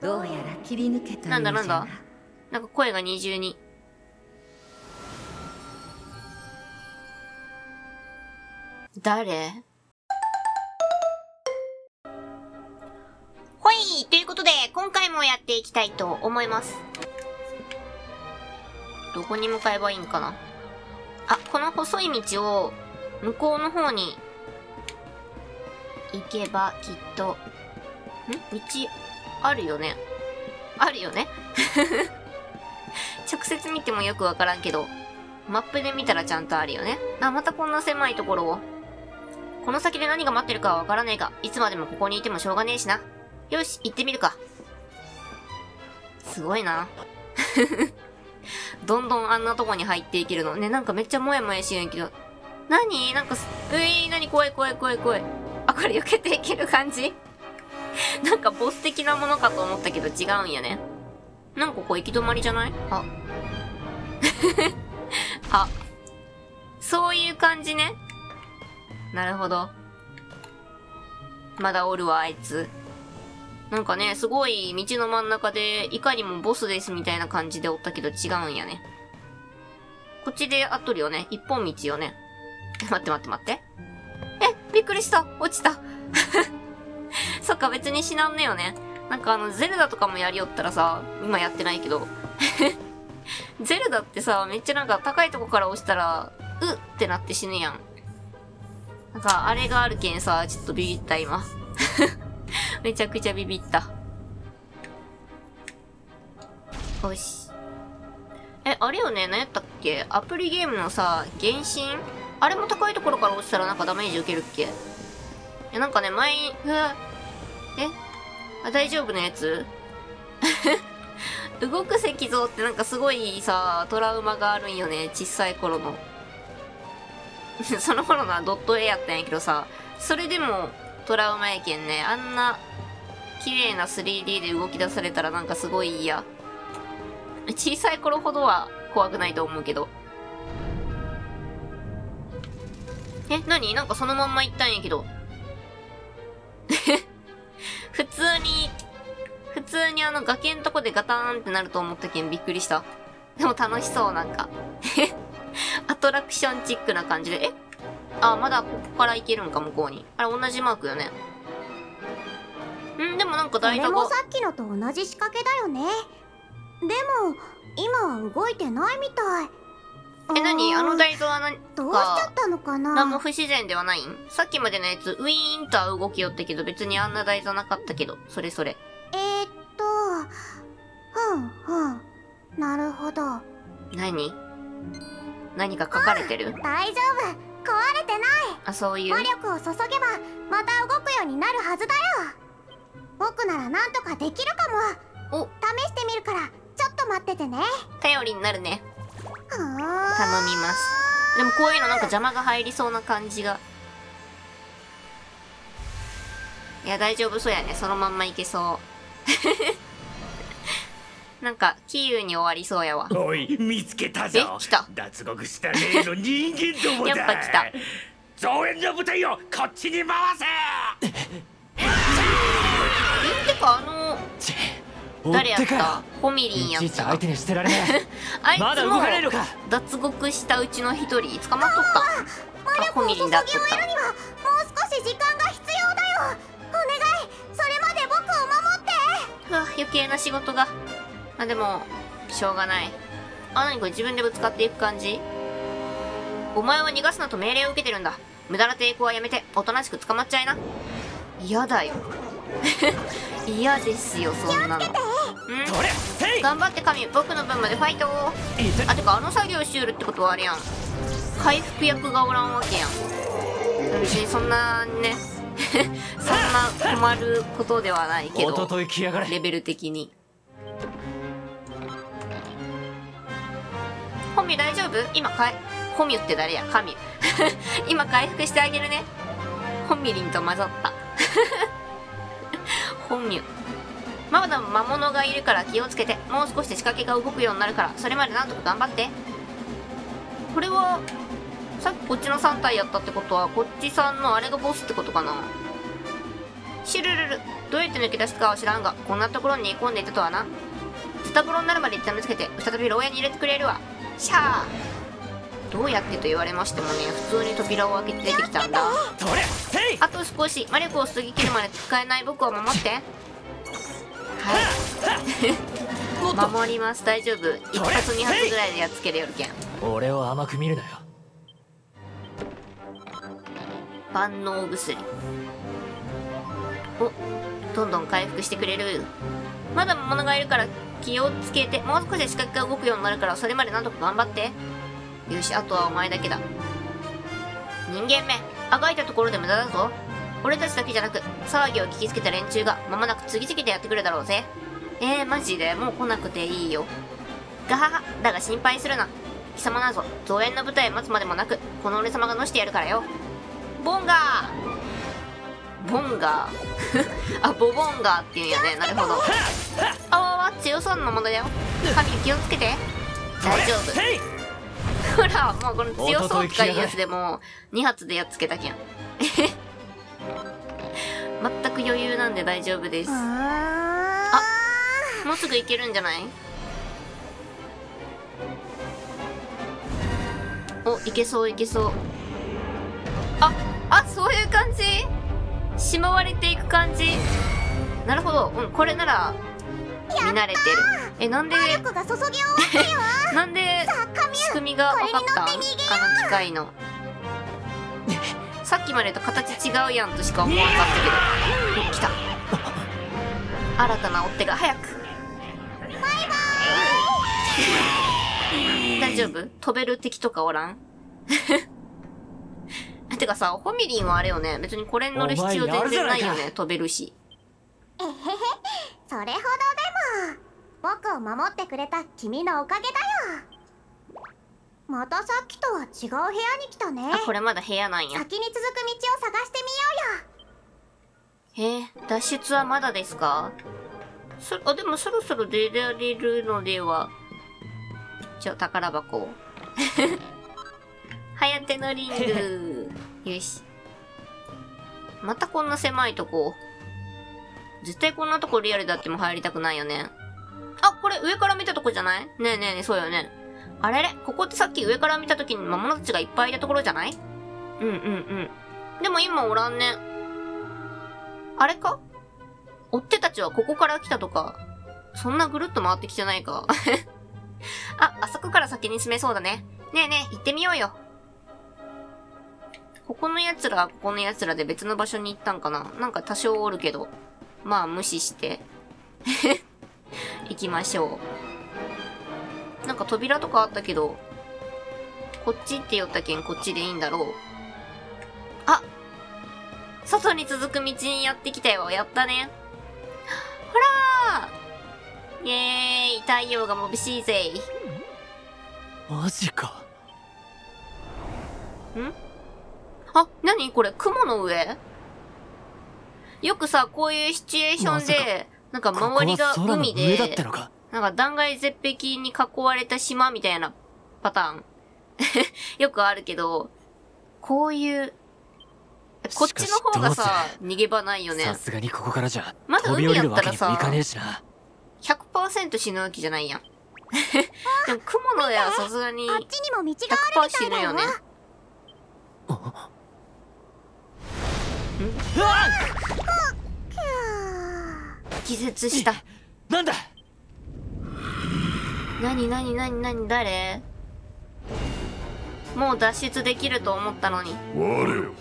どうやら切り抜けた。なんか声が二重に。誰？ほい！ということで、今回もやっていきたいと思います。どこに向かえばいいんかな？あ、この細い道を向こうの方に行けばきっと、道あるよね。直接見てもよくわからんけど、マップで見たらちゃんとあるよね。あ、またこんな狭いところを。この先で何が待ってるかはわからないが、いつまでもここにいてもしょうがねえしな。よし、行ってみるか。すごいな。どんどんあんなとこに入っていけるの。ね、なんかめっちゃもやもやしやんけど。なんか、何怖い怖い怖い怖い。あ、これ避けていける感じなんかボス的なものかと思ったけど違うんやね。なんかここ行き止まりじゃない？あ。あ。そういう感じね。なるほど。まだおるわ、あいつ。なんかね、すごい道の真ん中で、いかにもボスですみたいな感じでおったけど違うんやね。こっちで合っとるよね。一本道よね。待って。え、びっくりした。落ちた。そっか、別に死なんねよね。なんかゼルダとかもやりよったらさ、今やってないけど。ゼルダってさ、めっちゃなんか高いとこから落ちたら、うってなって死ぬやん。なんか、あれがあるけんさ、ちょっとビビった今。めちゃくちゃビビった。よし。え、あれよね、何やったっけ？アプリゲームのさ、原神？あれも高いところから落ちたらなんかダメージ受けるっけ？え、なんかね、前に、あ、大丈夫なやつ？動く石像ってなんかすごいさ、トラウマがあるんよね、小さい頃の。その頃のはドット絵やったんやけどさ、それでもトラウマやけんね、あんな綺麗な 3D で動き出されたらなんかすごい嫌。小さい頃ほどは怖くないと思うけど。え、何？なんかそのまんま行ったんやけど。普通に崖んとこでガターンってなると思ったけんびっくりした。でも楽しそう、なんか。アトラクションチックな感じで。え？あ、まだここから行けるんか、向こうに。あれ、同じマークよね。んでもなんか大体これもさっきのと同じ仕掛けだよね。でも、今は動いてないみたい。え、何？あの台座は何か、どうしちゃったのかな？何も不自然ではないん？さっきまでのやつ、ウィーンとは動きよったけど、別にあんな台座なかったけど、それ。なるほど。何か書かれてる？大丈夫。壊れてない。あ、そういう。魔力を注げば、また動くようになるはずだよ。僕ならなんとかできるかも。お、試してみるから、ちょっと待っててね。頼りになるね。頼みます。でもこういうのなんか邪魔が入りそうな感じが。いや、大丈夫そうやね。そのまんまいけそう。なんかキーウに終わりそうやわ。おい、見つけたぞ。え、来た。脱獄した例の人間どもだ。やっぱ来た。増援の部隊をこっちに回せ。え、てか誰やった？ホミリンやった。相手にしてられない。あいつも脱獄したうちの一人捕まっとった。あ、ホミリンだっとった。もう少し時間が必要だよ。お願い、それまで僕を守って。ふわ、余計な仕事が。まあでもしょうがない。あ、何これ、自分でぶつかっていく感じ？お前は逃がすなと命令を受けてるんだ。無駄な抵抗はやめて、おとなしく捕まっちゃいな。嫌だよ。嫌ですよ、そんなの。頑張って神、僕の分までファイト。あ、てかあの作業しうるってことはあれやん、回復役がおらんわけやん。別にそんなねそんな困ることではないけど、レベル的に。ホミ、大丈夫？今ホミって誰や？神今回復してあげるね。ホミリンと混ざった本名。まだ魔物がいるから気をつけて。もう少しで仕掛けが動くようになるから、それまでなんとか頑張って。これはさっきこっちの3体やったってことは、こっちさんのあれがボスってことかな。シュルルル、どうやって抜け出したかは知らんが、こんなところに込んでいたとはな。スタブロになるまで一旦見つけて、再び牢屋に入れてくれるわ。シャー。どうやってと言われましてもね、普通に扉を開けて出てきたんだ。あと少し、魔力を過ぎ切るまで使えない僕を守って。はい守ります。大丈夫、一発二発ぐらいでやっつけるよるけん。俺を甘く見るなよ。万能薬、お、どんどん回復してくれる。まだ魔物がいるから気をつけて。もう少しで視覚が動くようになるから、それまでなんとか頑張って。よし、あとはお前だけだ。人間め、あがいたところで無駄だぞ。俺たちだけじゃなく、騒ぎを聞きつけた連中がまもなく次々とやってくるだろうぜ。マジでもう来なくていいよ。ガハハ、だが心配するな。貴様なぞ、増援の舞台を待つまでもなく、この俺様がのしてやるからよ。ボンガー、ボンガーあ、ボボンガーっていうんやね。なるほど。あわわ、強そうなものだよ。神、気をつけて。大丈夫。ほら、もうこの強そうっていうやつでも2発でやっつけたけん全く余裕なんで大丈夫です。あ、もうすぐ行けるんじゃない？お、行けそう行けそう。あ、そういう感じ？しまわれていく感じ。なるほど、うん、これなら見慣れてる。なんでなんで仕組みが分かった？あの機械のさっきまでと形違うやんとしか思わなかったけど。来た新たな追っ手が。早くバイバーイ大丈夫、飛べる敵とかおらんてかさ、ホミリンはあれよね、別にこれに乗る必要全然ないよね、飛べるし。えへへ、それほどでも。僕を守ってくれた君のおかげだよ。またさっきとは違う部屋に来たね。あ、これまだ部屋なんや。先に続く道を探してみようよ。脱出はまだですか？あ、でもそろそろ出られるのでは。じゃあ宝箱をはやてのリングよし。またこんな狭いとこ。絶対こんなとこリアルだっても入りたくないよね。あ、これ上から見たとこじゃない？ねえねえ、そうよね。あれれ、ここってさっき上から見た時に魔物たちがいっぱいいたところじゃない？うんうんうん。でも今おらんね。あれか？追っ手たちはここから来たとか。そんなぐるっと回ってきてないか。あ、あそこから先に進めそうだね。ねえねえ、行ってみようよ。ここの奴らはここの奴らで別の場所に行ったんかな？なんか多少おるけど。まあ無視して。行きましょう。なんか扉とかあったけど、こっちって言ったけんこっちでいいんだろう。あ、外に続く道にやってきたよ。やったね。ほらー、イエーイ、太陽が眩しいぜ。マジか。ん？あ、なにこれ、雲の上？よくさ、こういうシチュエーションで、なんか周りが海で、なんか断崖絶壁に囲われた島みたいなパターン。よくあるけど、こういう、こっちの方がさ、逃げ場ないよね。さすがにここからじゃ、まだ海やったらさ、100% 死ぬわけじゃないやん。でも雲の上はさすがに、100% 死ぬよね。気絶した。なんだなになになになに、誰？もう脱出できると思ったのに。我よ、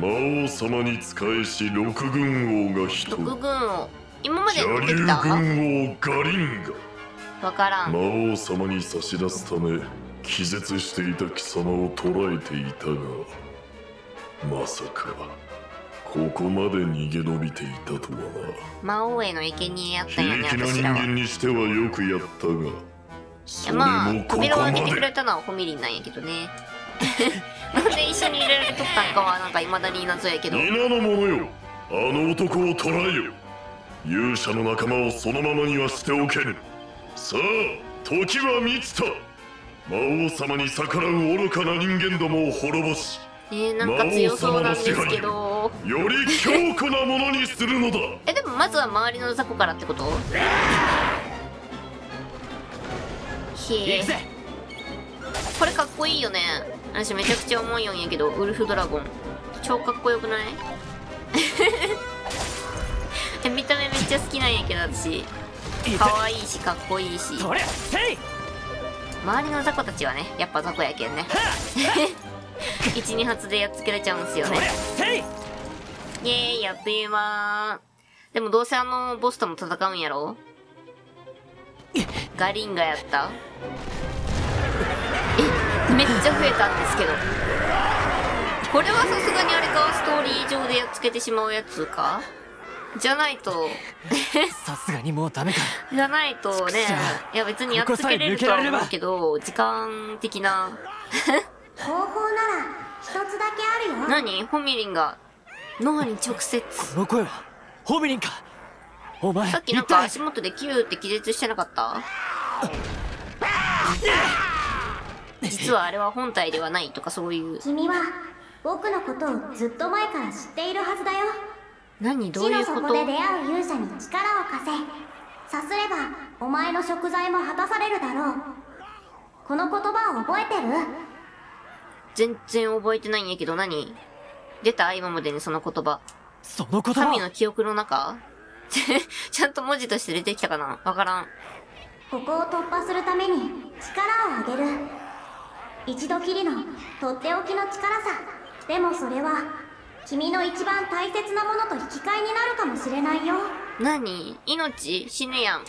魔王様に仕えし六軍王が一人。六軍王、今まで出てきた？邪竜軍王ガリンガ。わからん。魔王様に差し出すため気絶していた貴様を捕らえていたが、まさかここまで逃げ延びていたとはな。魔王への生贄やったんやね、私らは。非力な人間にしてはよくやったが。いや、まあ、扉を開けてくれたのはホミリンなんやけどね。なんで一緒に入れられとったんかは、なんか未だに謎やけど。皆の者よ、あの男を捕らえよ。勇者の仲間をそのままにはしておけぬ。さあ、時は満ちた。魔王様に逆らう愚かな人間どもを滅ぼし、なんか強そうなんですけどより強固なものにするのだ。え、でもまずは周りの雑魚からってこと？へえ、これかっこいいよね。私めちゃくちゃ重いんやけど、ウルフドラゴン超かっこよくない？見た目めっちゃ好きなんやけど、私可愛いしかっこいいし、周りの雑魚たちはねやっぱ雑魚やけんね。12発でやっつけれちゃうんですよね。イエーイ、やってえわ。でもどうせあのボスとも戦うんやろ。ガリンガやった。え、めっちゃ増えたんですけど、これはさすがにあれか、ストーリー上でやっつけてしまうやつかじゃないと、さすがにもうダメか。じゃないとね、いや別にやっつけれるとは思うけど、時間的な方法なら一つだけあるよ。何？ホミリンが脳に直接。この声はホミリンか。お前さっきなんか足元でキューって気絶してなかった？実はあれは本体ではないとかそういう。君は僕のことをずっと前から知っているはずだよ。何？どういうこと？地の底で出会う勇者に力を貸せ。さすればお前の贖罪も果たされるだろう。この言葉を覚えてる？全然覚えてないんやけど、何出た今までにその言葉。その言葉神の記憶の中ちゃんと文字として出てきたかな、わからん。ここを突破するために力をあげる。一度きりのとっておきの力さ。でもそれは君の一番大切なものと引き換えになるかもしれないよ。何？命？死ぬやん。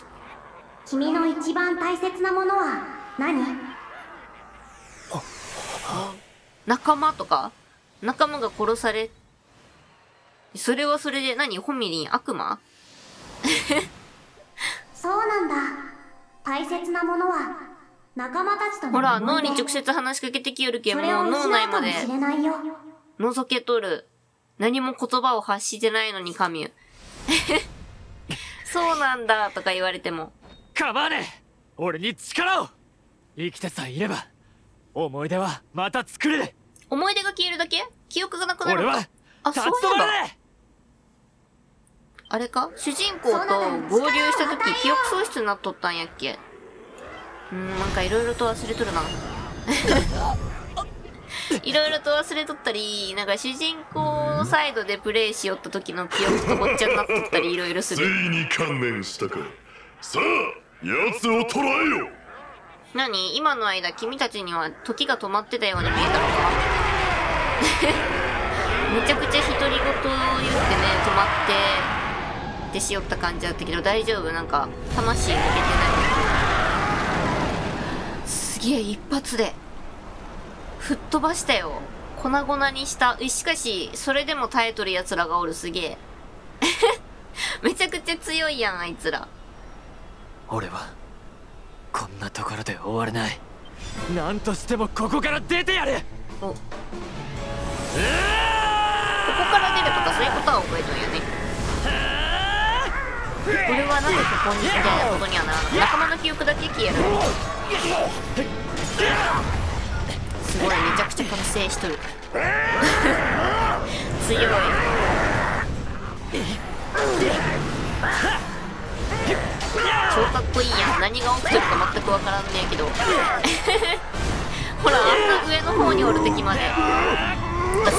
君の一番大切なものは何？仲間とか、仲間が殺され、それはそれで何？ホミリン悪魔？そうなんだ。大切なものは仲間たちとの思い出。ほら、脳に直接話しかけてきよるけん、もう脳内まで覗けとる。何も言葉を発してないのに神。そうなんだとか言われても構わねえ。俺に力を。生きてさえいれば思い出はまた作れる。思い出が消えるだけ？記憶がなくなる。俺は、あ、そうなんだ。あれか？主人公と合流した時、記憶喪失になっとったんやっけ。なんかいろいろと忘れとるな。いろいろと忘れとったり、なんか主人公サイドでプレイしよった時の記憶とごっちゃになっとったり、いろいろする。ついに観念したか。さあ、奴を捕らえよ。何？今の間君たちには時が止まってたように見えたのか。めちゃくちゃ独り言を言ってね、止まってってしよった感じだったけど大丈夫？なんか魂抜けてない？すげえ、一発で吹っ飛ばしたよ。粉々にした。しかしそれでも耐えとるやつらがおる。すげえ。めちゃくちゃ強いやんあいつら。俺はこんなところで終われない。なんとしてもここから出てやる。お、ここから出るとかそういうことは覚えとんよね。俺はなぜここにみたいなことにはならない。仲間の記憶だけ消える。すごい、めちゃくちゃ完成しとる。強い。超かっこいいやん。何が起きてるか全くわからんねえけど。ほら、あんな上の方におる敵まで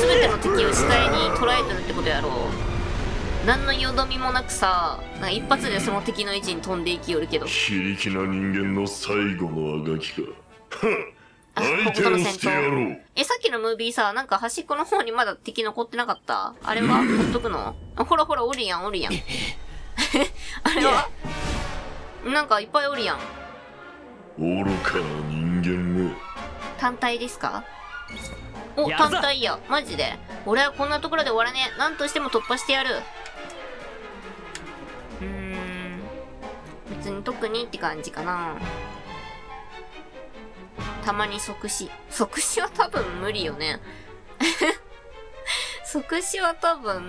全ての敵を死体に捕らえてるってことやろう。何のよどみもなくさ、なんか一発でその敵の位置に飛んでいきよるけど。非力な人間の最後のあがきか。あ、こことの戦闘。え、さっきのムービーさ、なんか端っこの方にまだ敵残ってなかった？あれはほっとくの？ほらほら、おるやんおるやん。あれはなんかいっぱいおるやん。愚かな人間め。単体ですか？お、単体や。マジで。俺はこんなところで終わらねえ。なんとしても突破してやる。別に特にって感じかな。たまに即死。即死は多分無理よね。即死は多分、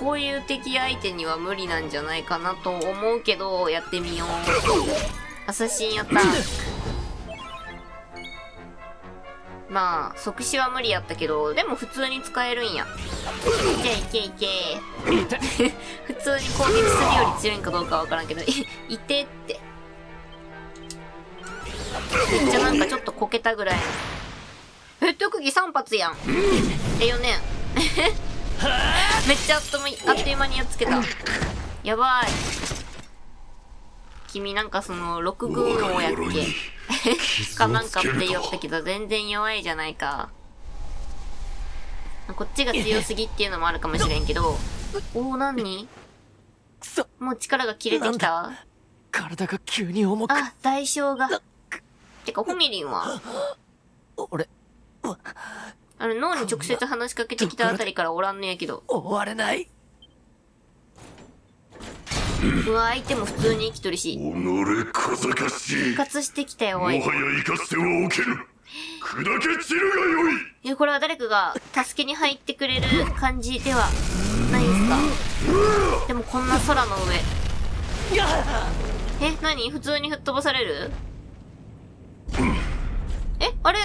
こういう敵相手には無理なんじゃないかなと思うけど、やってみよう。アサシンやった。まあ即死は無理やったけど、でも普通に使えるんや。いけいけいけ普通に攻撃するより強いんかどうかわからんけどいてって。めっちゃなんかちょっとこけたぐらいの。特技3発やん。4年めっちゃあっという間にやっつけた。やばい。君なんかその6軍王やっけかなんかって言ったけど全然弱いじゃないか。こっちが強すぎっていうのもあるかもしれんけど。おお、何、もう力が切れてきた。体が急に重く、あ、代償が。てかホミリンは俺脳に直接話しかけてきたあたりからおらんのやけど。終われない。うわ、相手も普通に生きとるし。己かざかしい。復活してきたよ、おい。もはや生かしてはおけぬ。砕け散るがよい。いや、これは誰かが助けに入ってくれる感じではないんすか。でもこんな空の上。え、何？普通に吹っ飛ばされる？え、あれ？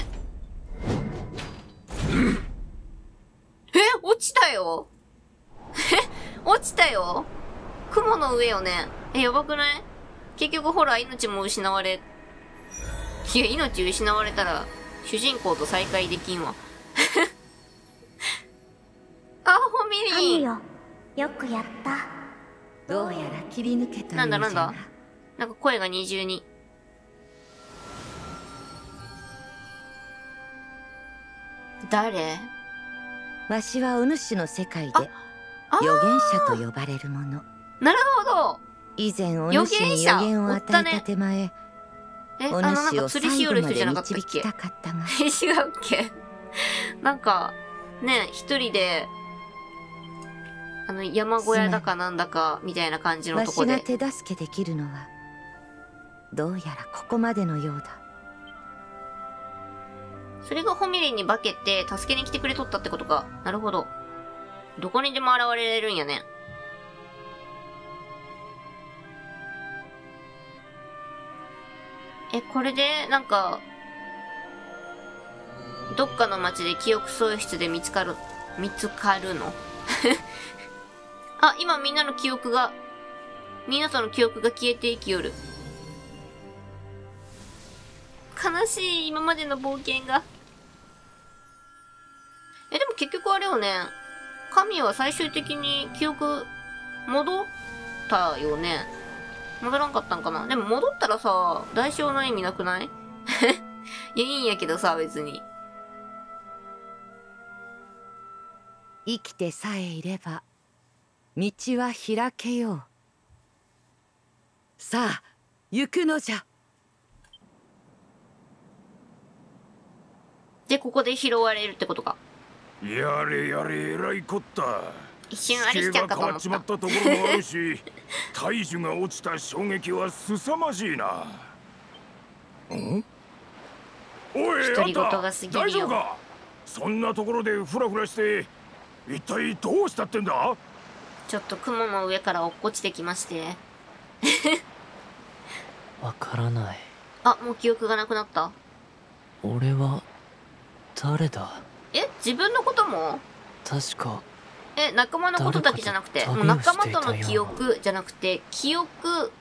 え、落ちたよ。え、落ちたよ。雲の上よね。え、やばくない？結局ほら、命も失われ。いや、命失われたら、主人公と再会できんわ。あ、ホミリン。いいよ。よくやった。どうやら切り抜けた。なんだなんだ？なんか声が二重に。誰？わしはお主の世界で、預言者と呼ばれるもの。なるほど。以前お主に予言を与えた手前、お主を最後まで導きたかったが。違うっけ？なんかね、一人で山小屋だかなんだかみたいな感じのとこで。わしが手助けできるのはどうやらここまでのようだ。それがホミリンに化けて助けに来てくれとったってことか。なるほど。どこにでも現れるんやね。え、これで、なんか、どっかの街で記憶喪失で見つかるのあ、今みんなとの記憶が消えていきよる。悲しい、今までの冒険が。え、でも結局あれよね。神は最終的に記憶、戻ったよね。戻らんかったんかな。でも戻ったらさ、代償の意味なくない？いや、いいんやけどさ、別に。生きてさえいれば、道は開けよう。さあ、行くのじゃ。で、ここで拾われるってことか。やれやれ、えらいこった。一瞬あれしちゃったかも。地形が変わっちまったところもあるし、大樹が落ちた衝撃は凄まじいな。うん？おい、独り言が過ぎるよ。大丈夫か？そんなところでフラフラして、一体どうしたってんだ？ちょっと雲の上から落っこちてきまして。わからない。あ、もう記憶がなくなった。俺は誰だ？え、自分のことも？確か。え、仲間のことだけじゃなくて、もう仲間との記憶じゃなくて、記憶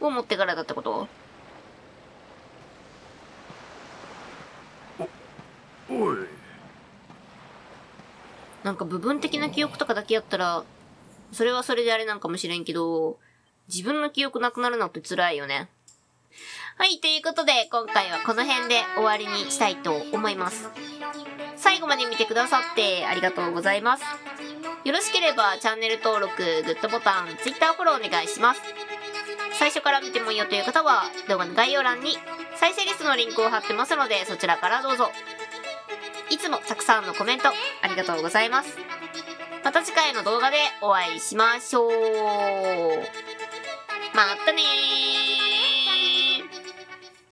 を持ってからだってこと？おい。なんか部分的な記憶とかだけやったら、それはそれであれなんかもしれんけど、自分の記憶なくなるのって辛いよね。はい、ということで、今回はこの辺で終わりにしたいと思います。最後まで見てくださってありがとうございます。よろしければチャンネル登録、グッドボタン、Twitter フォローお願いします。最初から見てもいいよという方は動画の概要欄に再生リストのリンクを貼ってますのでそちらからどうぞ。いつもたくさんのコメントありがとうございます。また次回の動画でお会いしましょう。またねー。